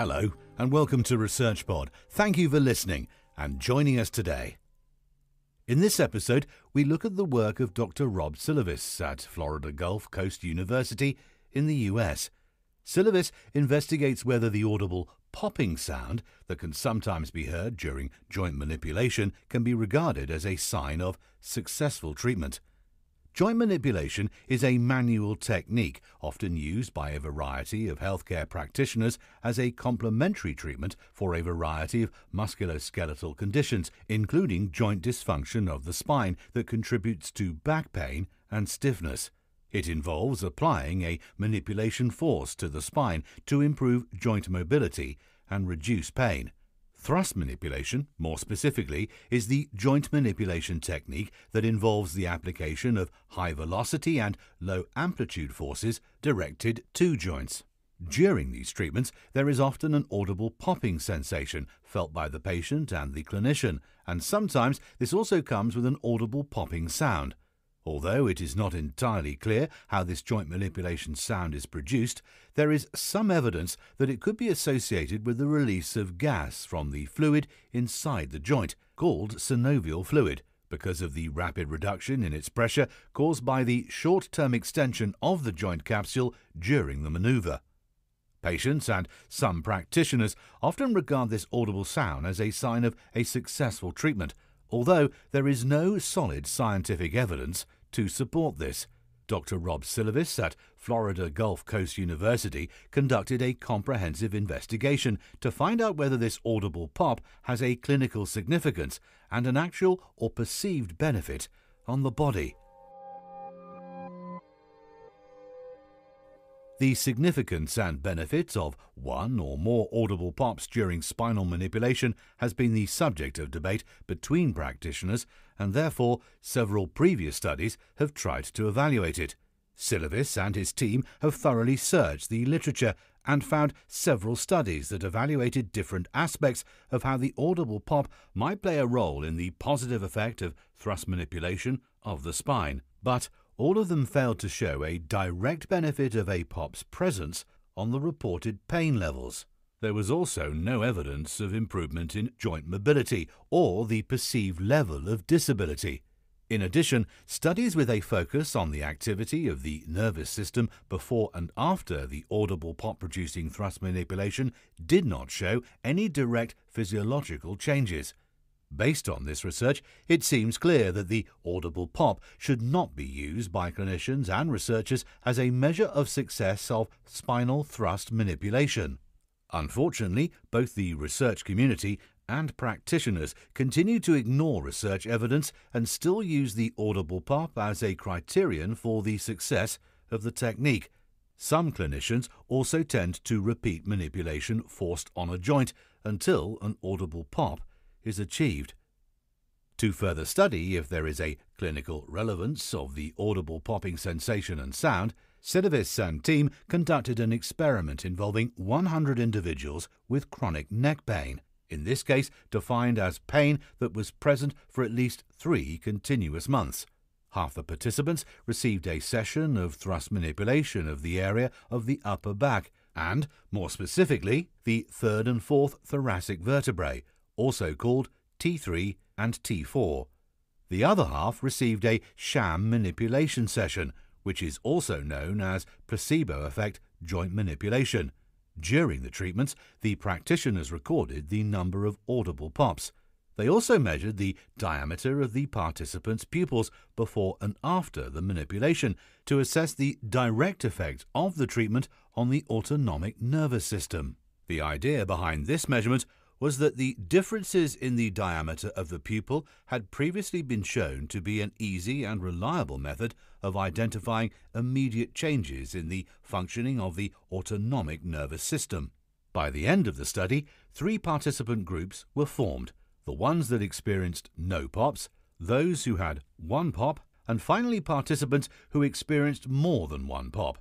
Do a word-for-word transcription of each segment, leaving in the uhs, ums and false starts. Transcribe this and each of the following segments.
Hello, and welcome to ResearchPod. Thank you for listening and joining us today. In this episode, we look at the work of Doctor Rob Sillevis at Florida Gulf Coast University in the U S. Sillevis investigates whether the audible popping sound that can sometimes be heard during joint manipulation can be regarded as a sign of successful treatment. Joint manipulation is a manual technique often used by a variety of healthcare practitioners as a complementary treatment for a variety of musculoskeletal conditions, including joint dysfunction of the spine that contributes to back pain and stiffness. It involves applying a manipulation force to the spine to improve joint mobility and reduce pain. Thrust manipulation, more specifically, is the joint manipulation technique that involves the application of high velocity and low amplitude forces directed to joints. During these treatments, there is often an audible popping sensation felt by the patient and the clinician, and sometimes this also comes with an audible popping sound. Although it is not entirely clear how this joint manipulation sound is produced, there is some evidence that it could be associated with the release of gas from the fluid inside the joint, called synovial fluid, because of the rapid reduction in its pressure caused by the short-term extension of the joint capsule during the maneuver. Patients and some practitioners often regard this audible sound as a sign of a successful treatment, although there is no solid scientific evidence to support this. Doctor Rob Sillevis at Florida Gulf Coast University conducted a comprehensive investigation to find out whether this audible pop has a clinical significance and an actual or perceived benefit on the body. The significance and benefits of one or more audible pops during spinal manipulation has been the subject of debate between practitioners, and therefore several previous studies have tried to evaluate it. Sillevis and his team have thoroughly searched the literature and found several studies that evaluated different aspects of how the audible pop might play a role in the positive effect of thrust manipulation of the spine. But all of them failed to show a direct benefit of a pop's presence on the reported pain levels. There was also no evidence of improvement in joint mobility or the perceived level of disability. In addition, studies with a focus on the activity of the nervous system before and after the audible pop-producing thrust manipulation did not show any direct physiological changes. Based on this research, it seems clear that the audible pop should not be used by clinicians and researchers as a measure of success of spinal thrust manipulation. Unfortunately, both the research community and practitioners continue to ignore research evidence and still use the audible pop as a criterion for the success of the technique. Some clinicians also tend to repeat manipulation forced on a joint until an audible pop is achieved. To further study if there is a clinical relevance of the audible popping sensation and sound, Sillevis and team conducted an experiment involving one hundred individuals with chronic neck pain, in this case defined as pain that was present for at least three continuous months. Half the participants received a session of thrust manipulation of the area of the upper back and, more specifically, the third and fourth thoracic vertebrae, also called T three and T four. The other half received a sham manipulation session, which is also known as placebo effect joint manipulation. During the treatments, the practitioners recorded the number of audible pops. They also measured the diameter of the participants' pupils before and after the manipulation to assess the direct effect of the treatment on the autonomic nervous system. The idea behind this measurement was that the differences in the diameter of the pupil had previously been shown to be an easy and reliable method of identifying immediate changes in the functioning of the autonomic nervous system. By the end of the study, three participant groups were formed: the ones that experienced no pops, those who had one pop, and finally participants who experienced more than one pop.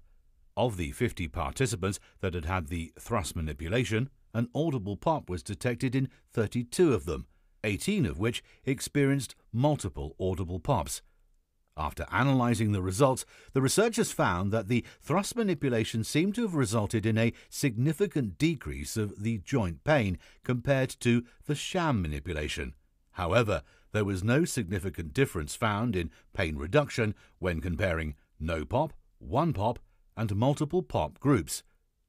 Of the fifty participants that had had the thrust manipulation, an audible pop was detected in thirty-two of them, eighteen of which experienced multiple audible pops. After analysing the results, the researchers found that the thrust manipulation seemed to have resulted in a significant decrease of the joint pain compared to the sham manipulation. However, there was no significant difference found in pain reduction when comparing no pop, one pop, and multiple pop groups.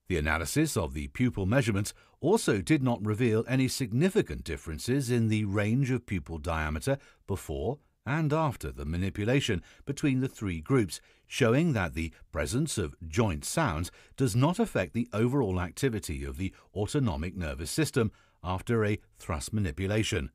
The analysis of the pupil measurements also did not reveal any significant differences in the range of pupil diameter before and after the manipulation between the three groups, showing that the presence of joint sounds does not affect the overall activity of the autonomic nervous system after a thrust manipulation.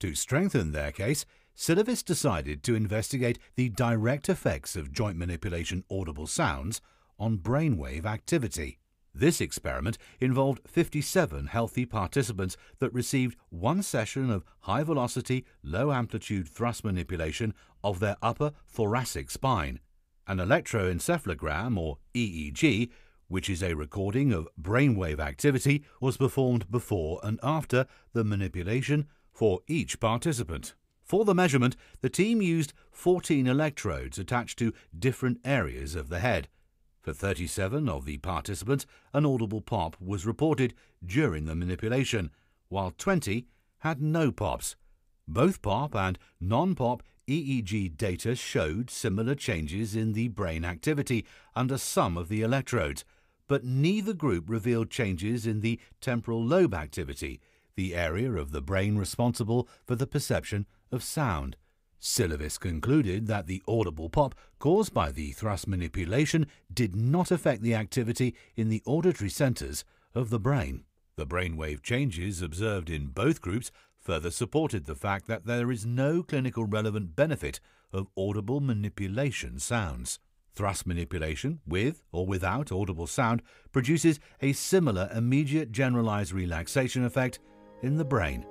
To strengthen their case, Sillevis decided to investigate the direct effects of joint manipulation audible sounds on brainwave activity. This experiment involved fifty-seven healthy participants that received one session of high-velocity, low-amplitude thrust manipulation of their upper thoracic spine. An electroencephalogram, or E E G, which is a recording of brainwave activity, was performed before and after the manipulation for each participant. For the measurement, the team used fourteen electrodes attached to different areas of the head. For thirty-seven of the participants, an audible pop was reported during the manipulation, while twenty had no pops. Both pop and non-pop E E G data showed similar changes in the brain activity under some of the electrodes, but neither group revealed changes in the temporal lobe activity, the area of the brain responsible for the perception of sound. Sillevis concluded that the audible pop caused by the thrust manipulation did not affect the activity in the auditory centers of the brain. The brainwave changes observed in both groups further supported the fact that there is no clinical relevant benefit of audible manipulation sounds. Thrust manipulation, with or without audible sound, produces a similar immediate generalized relaxation effect in the brain.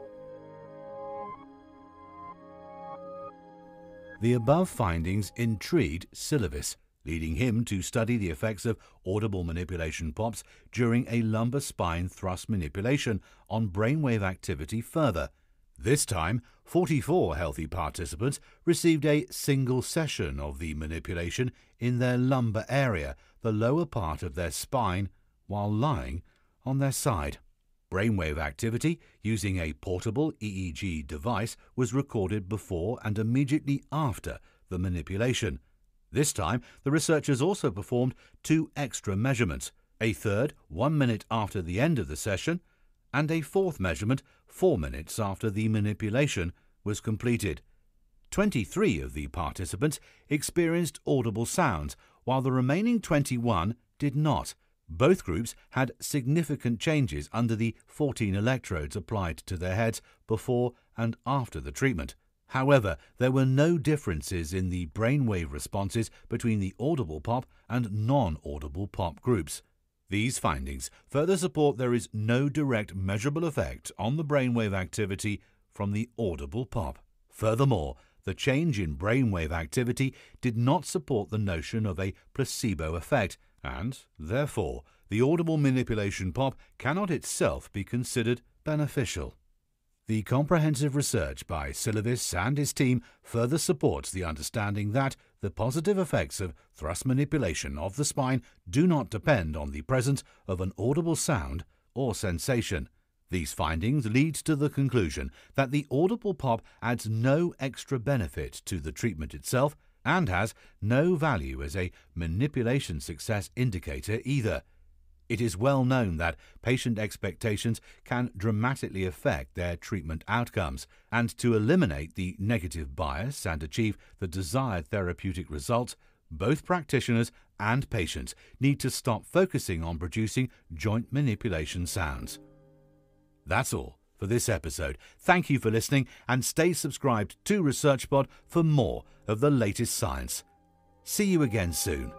The above findings intrigued Sillevis, leading him to study the effects of audible manipulation pops during a lumbar spine thrust manipulation on brainwave activity further. This time, forty-four healthy participants received a single session of the manipulation in their lumbar area, the lower part of their spine, while lying on their side. Brainwave activity using a portable E E G device was recorded before and immediately after the manipulation. This time, the researchers also performed two extra measurements, a third one minute after the end of the session and a fourth measurement four minutes after the manipulation was completed. twenty-three of the participants experienced audible sounds, while the remaining twenty-one did not. Both groups had significant changes under the fourteen electrodes applied to their heads before and after the treatment. However, there were no differences in the brainwave responses between the audible pop and non-audible pop groups. These findings further support there is no direct measurable effect on the brainwave activity from the audible pop. Furthermore, the change in brainwave activity did not support the notion of a placebo effect, and, therefore, the audible manipulation pop cannot itself be considered beneficial. The comprehensive research by Sillevis and his team further supports the understanding that the positive effects of thrust manipulation of the spine do not depend on the presence of an audible sound or sensation. These findings lead to the conclusion that the audible pop adds no extra benefit to the treatment itself, and has no value as a manipulation success indicator either. It is well known that patient expectations can dramatically affect their treatment outcomes, and to eliminate the negative bias and achieve the desired therapeutic results, both practitioners and patients need to stop focusing on producing joint manipulation sounds. That's all for this episode. Thank you for listening, and stay subscribed to ResearchPod for more of the latest science. See you again soon.